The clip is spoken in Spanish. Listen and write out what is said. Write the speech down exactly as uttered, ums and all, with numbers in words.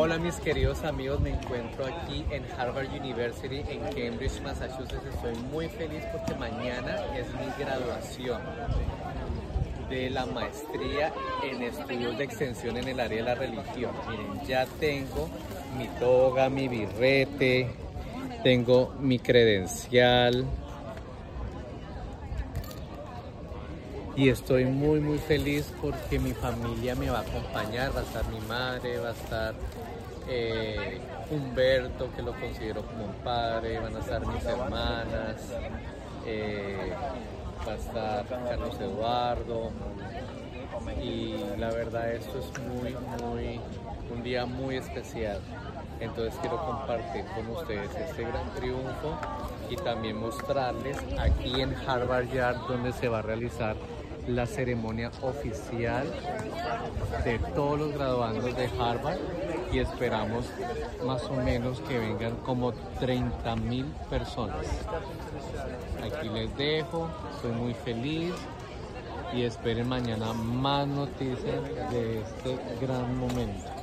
Hola mis queridos amigos, me encuentro aquí en Harvard University en Cambridge, Massachusetts. Estoy muy feliz porque mañana es mi graduación de la maestría en estudios de extensión en el área de la religión. Miren, ya tengo mi toga, mi birrete, tengo mi credencial y estoy muy muy feliz porque mi familia me va a acompañar. Va a estar mi madre, va a estar eh, Humberto, que lo considero como un padre, van a estar mis hermanas, eh, va a estar Carlos Eduardo, y la verdad esto es muy muy un día muy especial. Entonces quiero compartir con ustedes este gran triunfo y también mostrarles aquí en Harvard Yard, donde se va a realizar la ceremonia oficial de todos los graduandos de Harvard, y esperamos más o menos que vengan como treinta mil personas. Aquí les dejo, soy muy feliz y esperen mañana más noticias de este gran momento.